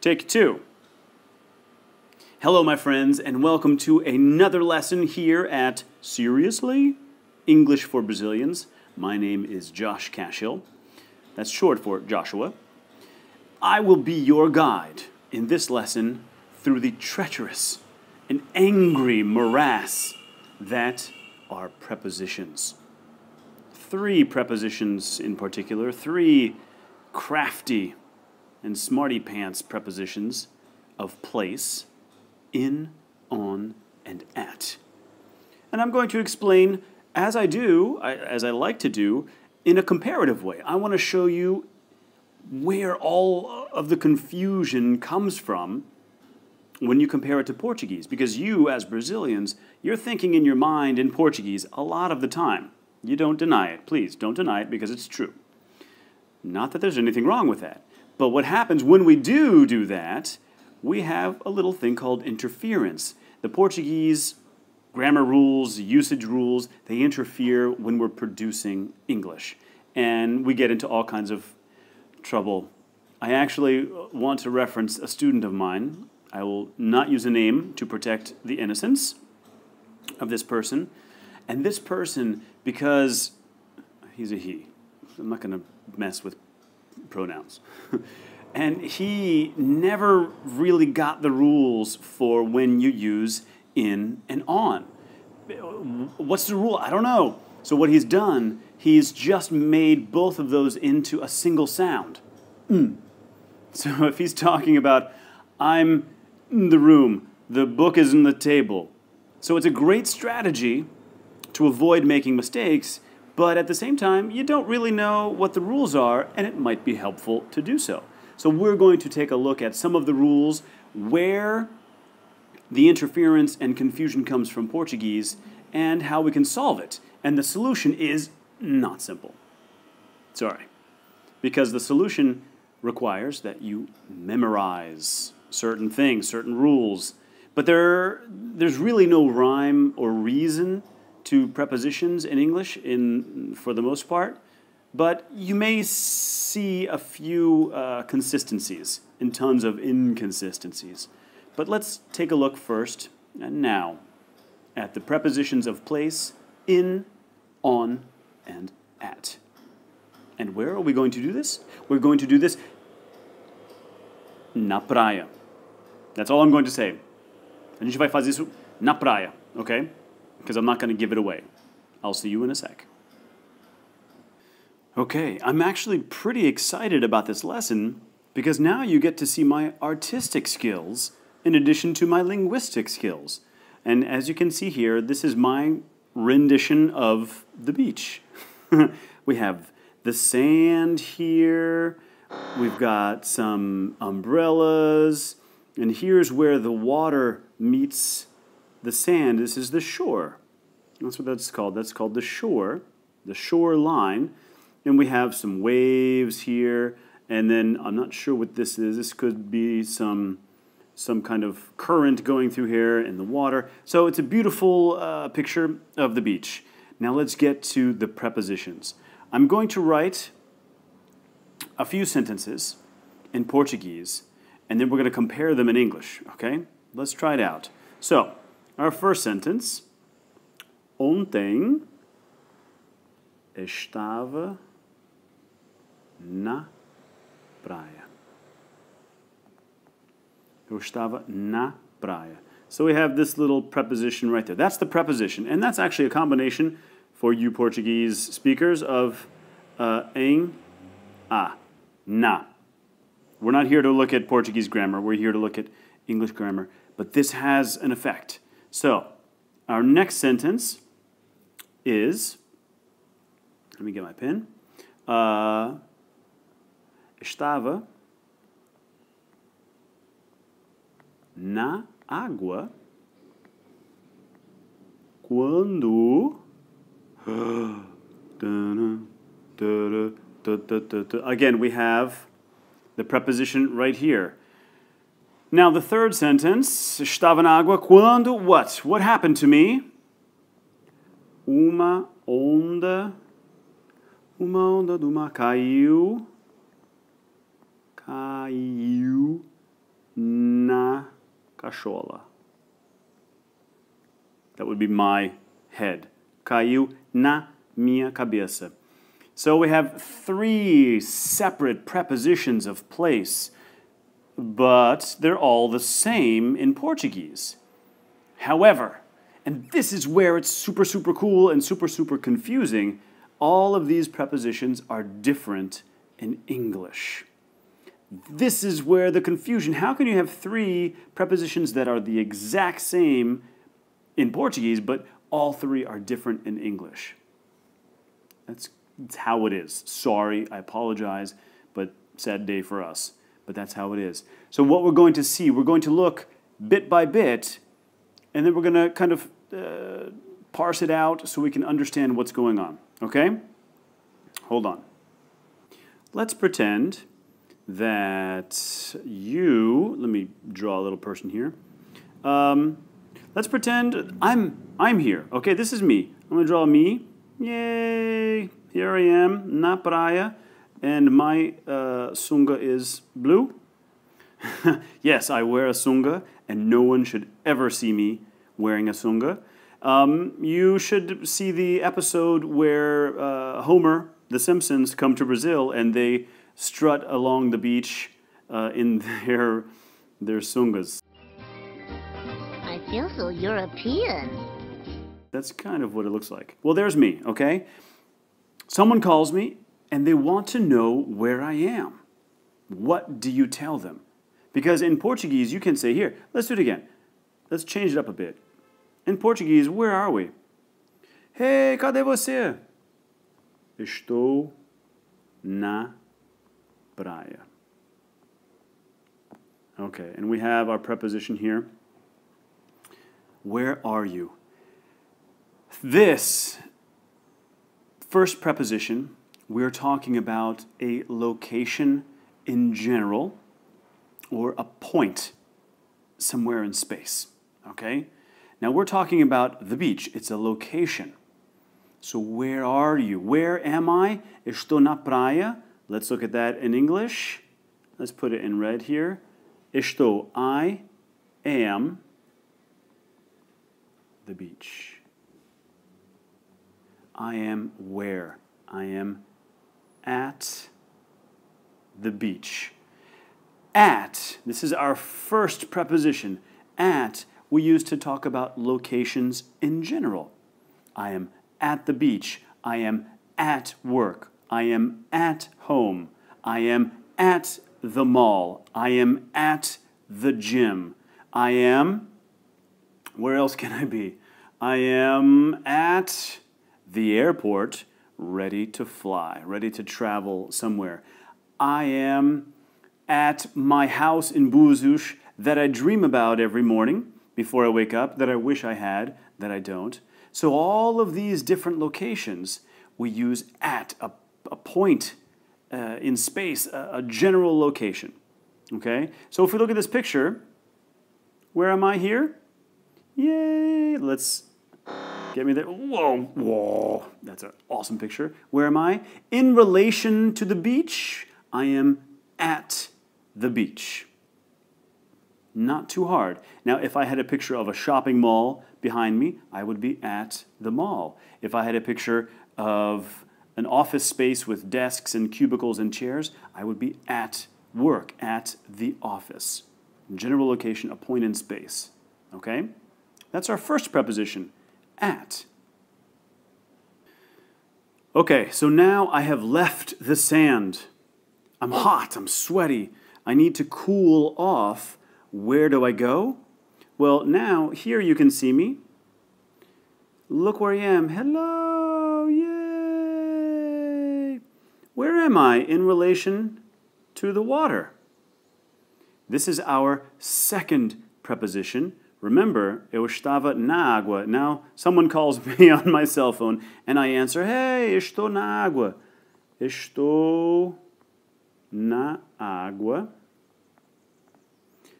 Take two. Hello, my friends, and welcome to another lesson here at Seriously English for Brazilians. My name is Josh Cashill. That's short for Joshua. I will be your guide in this lesson through the treacherous and angry morass that are prepositions. Three prepositions in particular, three crafty and smarty pants prepositions of place, in, on, and at. And I'm going to explain, as I do, as I like to do, in a comparative way. I want to show you where all of the confusion comes from when you compare it to Portuguese. Because you, as Brazilians, you're thinking in your mind in Portuguese a lot of the time. You don't deny it. Please, don't deny it, because it's true. Not that there's anything wrong with that. But what happens when we do that, we have a little thing called interference. The Portuguese grammar rules, usage rules, they interfere when we're producing English. And we get into all kinds of trouble. I actually want to reference a student of mine. I will not use a name to protect the innocence of this person. And this person, because he's a he, I'm not going to mess with pronouns. And he never really got the rules for when you use in and on. What's the rule? I don't know. So what he's done, he's just made both of those into a single sound. Mm. So if he's talking about, I'm in the room, the book is on the table. So it's a great strategy to avoid making mistakes, but at the same time, you don't really know what the rules are, and it might be helpful to do so. So we're going to take a look at some of the rules where the interference and confusion comes from Portuguese and how we can solve it. And the solution is not simple. Sorry. Because the solution requires that you memorize certain things, certain rules. But there's really no rhyme or reason to prepositions in English, for the most part. But you may see a few consistencies and tons of inconsistencies. But let's take a look first, and now, at the prepositions of place, in, on, and at. And where are we going to do this? We're going to do this na praia. That's all I'm going to say. A gente vai fazer isso na praia, okay? Because I'm not going to give it away. I'll see you in a sec. Okay, I'm actually pretty excited about this lesson because now you get to see my artistic skills in addition to my linguistic skills. And as you can see here, this is my rendition of the beach. We have the sand here, we've got some umbrellas, and here's where the water meets the sand. This is the shore. That's what that's called. That's called the shore, the shoreline. And we have some waves here, and then I'm not sure what this is. This could be some kind of current going through here in the water. So it's a beautiful picture of the beach. Now let's get to the prepositions. I'm going to write a few sentences in Portuguese, and then we're going to compare them in English, okay? Let's try it out. So, our first sentence, ontem estava na praia. Eu estava na praia. So we have this little preposition right there. That's the preposition. And that's actually a combination, for you Portuguese speakers, of em, a, na. We're not here to look at Portuguese grammar. We're here to look at English grammar. But this has an effect. So our next sentence is, let me get my pen. Estava na água quando... Again, we have the preposition right here. Now, the third sentence, estava na água quando what? What happened to me? Uma onda caiu na cachola. That would be my head. Caiu na minha cabeça. So we have three separate prepositions of place, but they're all the same in Portuguese. However, and this is where it's super, super cool and super, super confusing, all of these prepositions are different in English. This is where the confusion, how can you have three prepositions that are the exact same in Portuguese, but all three are different in English? That's how it is. Sorry, I apologize, but sad day for us. But that's how it is. So what we're going to see, we're going to look bit by bit, and then we're going to kind of parse it out so we can understand what's going on. Okay? Hold on. Let's pretend that you, let me draw a little person here. Let's pretend I'm here. Okay, this is me. I'm going to draw me. Yay! Here I am, na praia, and my sunga is blue. Yes, I wear a sunga, and no one should ever see me wearing a sunga. You should see the episode where Homer, the Simpsons, come to Brazil, and they strut along the beach in their sungas. I feel so European. That's kind of what it looks like. Well, there's me, okay? Someone calls me, and they want to know where I am. What do you tell them? Because in Portuguese, you can say, here, let's do it again. Let's change it up a bit. In Portuguese, where are we? Hey, cadê você? Estou na praia. Okay, and we have our preposition here. Where are you? This first preposition, we're talking about a location in general, or a point somewhere in space, okay? Now we're talking about the beach. It's a location. So where are you? Where am I? Estou na praia. Let's look at that in English. Let's put it in red here. Estou, I am, the beach. I am where? I am at the beach. At, this is our first preposition. At, we use to talk about locations in general. I am at the beach. I am at work. I am at home. I am at the mall. I am at the gym. I am, where else can I be? I am at the airport, ready to fly, ready to travel somewhere. I am at my house in Búzios that I dream about every morning before I wake up, that I wish I had, that I don't. So all of these different locations we use at, a point in space, a general location. Okay? So if we look at this picture, where am I here? Yay! Let's get me there. Whoa, whoa. That's an awesome picture. Where am I? In relation to the beach, I am at the beach. Not too hard. Now, if I had a picture of a shopping mall behind me, I would be at the mall. If I had a picture of an office space with desks and cubicles and chairs, I would be at work, at the office. General location, a point in space. Okay? That's our first preposition. At. Okay, so now I have left the sand. I'm hot, I'm sweaty, I need to cool off. Where do I go? Well, now, here you can see me. Look where I am. Hello, yay! Where am I in relation to the water? This is our second preposition. Remember, eu estava na água. Now, someone calls me on my cell phone, and I answer, hey, estou na água. Estou na água.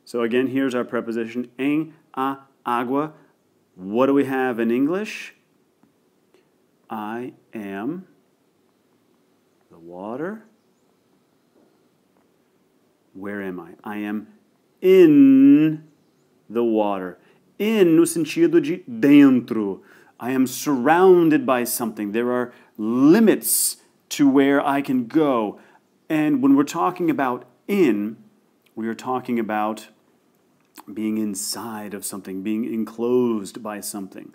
So again, here's our preposition, em, a, água. What do we have in English? I am the water. Where am I? I am in the water. In, no sentido de dentro. I am surrounded by something. There are limits to where I can go. And when we're talking about in, we are talking about being inside of something, being enclosed by something.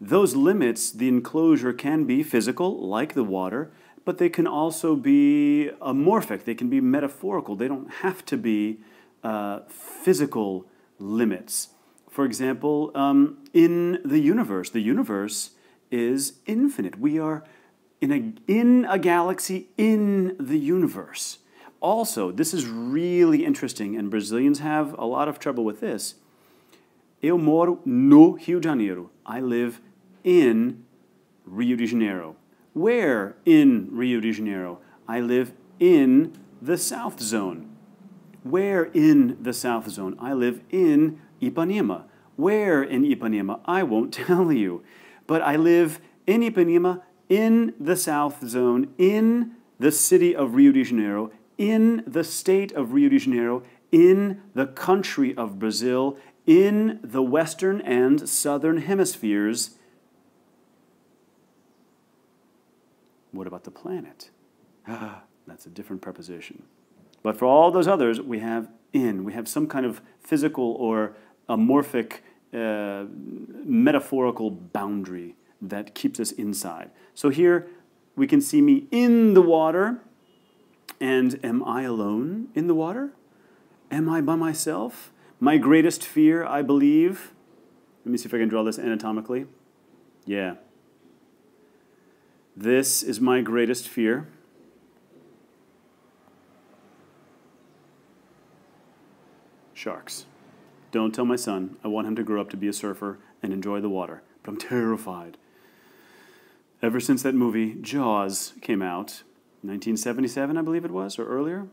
Those limits, the enclosure, can be physical, like the water, but they can also be amorphic. They can be metaphorical. They don't have to be physical limits. For example, in the universe is infinite. We are in a galaxy in the universe. Also, this is really interesting, and Brazilians have a lot of trouble with this. Eu moro no Rio de Janeiro. I live in Rio de Janeiro. Where in Rio de Janeiro? I live in the South Zone. Where in the South Zone? I live in Ipanema. Where in Ipanema? I won't tell you. But I live in Ipanema, in the South Zone, in the city of Rio de Janeiro, in the state of Rio de Janeiro, in the country of Brazil, in the western and southern hemispheres. What about the planet? That's a different preposition. But for all those others, we have in. We have some kind of physical or amorphic, metaphorical boundary that keeps us inside. So here we can see me in the water. And am I alone in the water? Am I by myself? My greatest fear, I believe. Let me see if I can draw this anatomically. Yeah. This is my greatest fear. Sharks. Don't tell my son. I want him to grow up to be a surfer and enjoy the water. But I'm terrified. Ever since that movie, Jaws, came out, 1977, I believe it was, or earlier,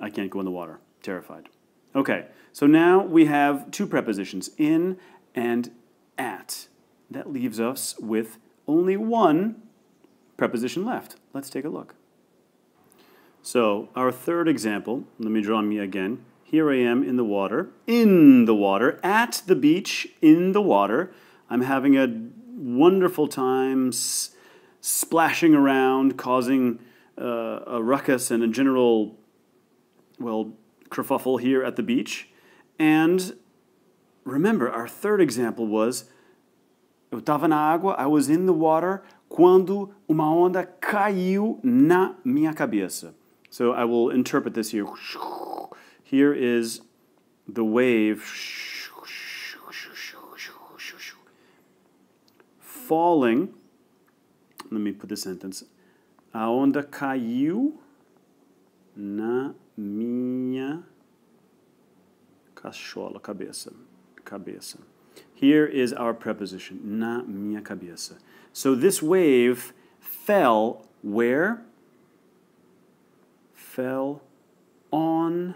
I can't go in the water. Terrified. Okay, so now we have two prepositions, in and at. That leaves us with only one preposition left. Let's take a look. So our third example, let me draw me again. Here I am in the water, at the beach, in the water. I'm having a wonderful time splashing around, causing a ruckus and a general, well, kerfuffle here at the beach. And remember, our third example was eu tava na água, I was in the water, quando uma onda caiu na minha cabeça. So I will interpret this here. Here is the wave falling. Let me put this sentence. A onda caiu na minha cachola, cabeça. Here is our preposition, na minha cabeça. So this wave fell where? Fell on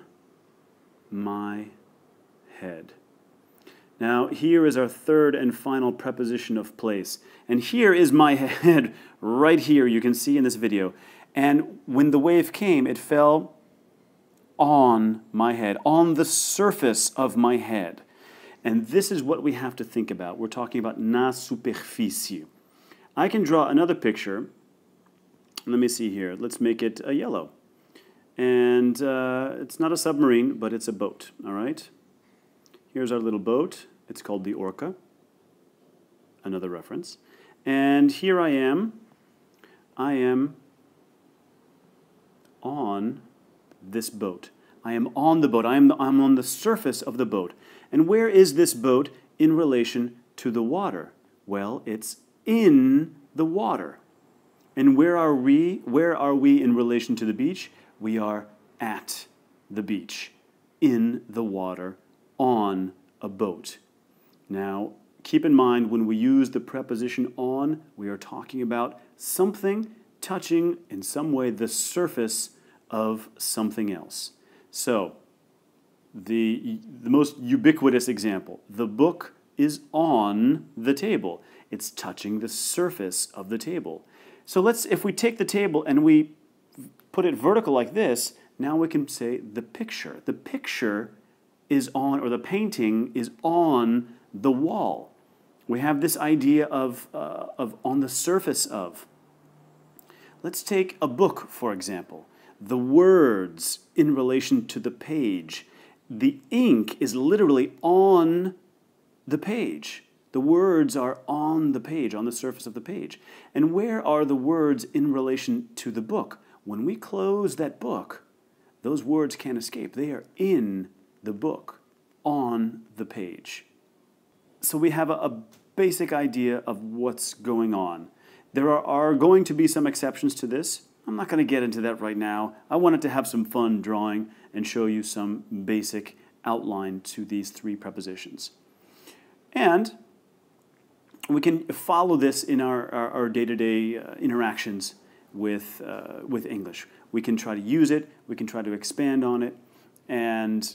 my head. Now here is our third and final preposition of place. And here is my head, right here, you can see in this video. And when the wave came, it fell on my head, on the surface of my head. And this is what we have to think about. We're talking about na superfície. I can draw another picture. Let me see here. Let's make it a yellow. And it's not a submarine, but it's a boat, all right? Here's our little boat. It's called the Orca, another reference. And here I am. I am on this boat. I am on the boat. I'm on the surface of the boat. And where is this boat in relation to the water? Well, it's in the water. And where are we in relation to the beach? We are at the beach, in the water, on a boat. Now, keep in mind, when we use the preposition on, we are talking about something touching in some way the surface of something else. So, the most ubiquitous example, the book is on the table. It's touching the surface of the table. So if we take the table and we put it vertical like this, now we can say the picture. The picture is on, or the painting is on the wall. We have this idea of on the surface of. Let's take a book, for example. The words in relation to the page. The ink is literally on the page. The words are on the page, on the surface of the page. And where are the words in relation to the book? When we close that book, those words can't escape. They are in the book, on the page. So we have a basic idea of what's going on. There are going to be some exceptions to this. I'm not going to get into that right now. I wanted to have some fun drawing and show you some basic outline to these three prepositions. And we can follow this in our day-to-day interactions with English. We can try to use it, we can try to expand on it, and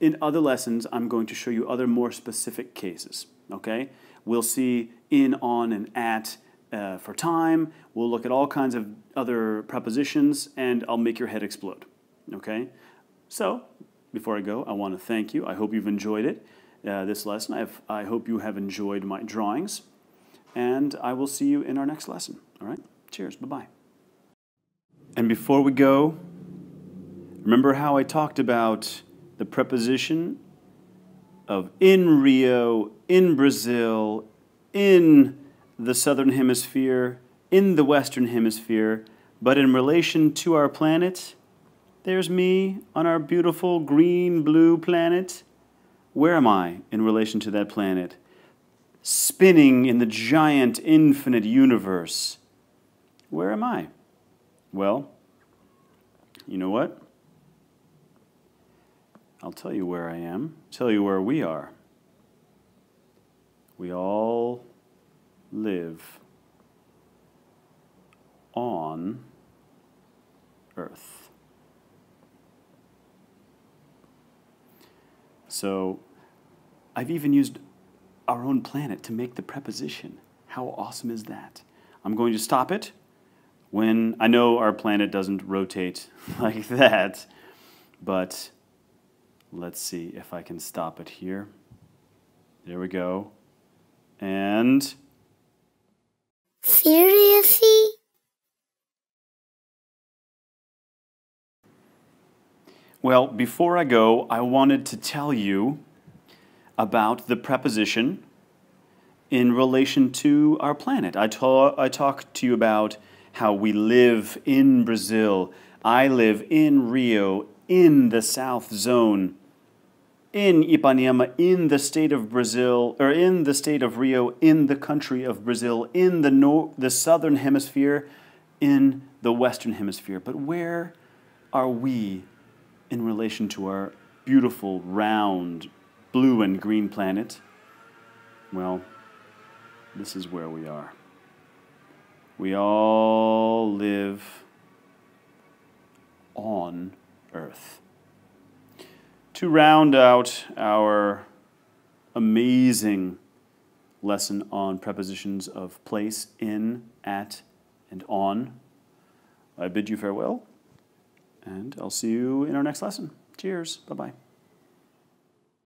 in other lessons, I'm going to show you other more specific cases, okay? We'll see in, on, and at for time. We'll look at all kinds of other prepositions, and I'll make your head explode, okay? So, before I go, I want to thank you. I hope you've enjoyed it, this lesson. I hope you have enjoyed my drawings, and I will see you in our next lesson, all right? Cheers, bye-bye. And before we go, remember how I talked about the preposition of in Rio, in Brazil, in the southern hemisphere, in the western hemisphere, but in relation to our planet? There's me on our beautiful green, blue planet. Where am I in relation to that planet? Spinning in the giant, infinite universe. Where am I? Well, you know what? I'll tell you where I am, tell you where we are. We all live on Earth. So I've even used our own planet to make the preposition. How awesome is that? I'm going to stop it when I know our planet doesn't rotate like that, but let's see if I can stop it here. There we go. And... seriously? Well, before I go, I wanted to tell you about the preposition in relation to our planet. I talked to you about how we live in Brazil. I live in Rio, in the South Zone. In Ipanema, in the state of Brazil, or in the state of Rio, in the country of Brazil, in the southern hemisphere, in the western hemisphere. But where are we in relation to our beautiful, round, blue and green planet? Well, this is where we are. We all live on Earth. To round out our amazing lesson on prepositions of place, in, at, and on, I bid you farewell, and I'll see you in our next lesson. Cheers. Bye-bye.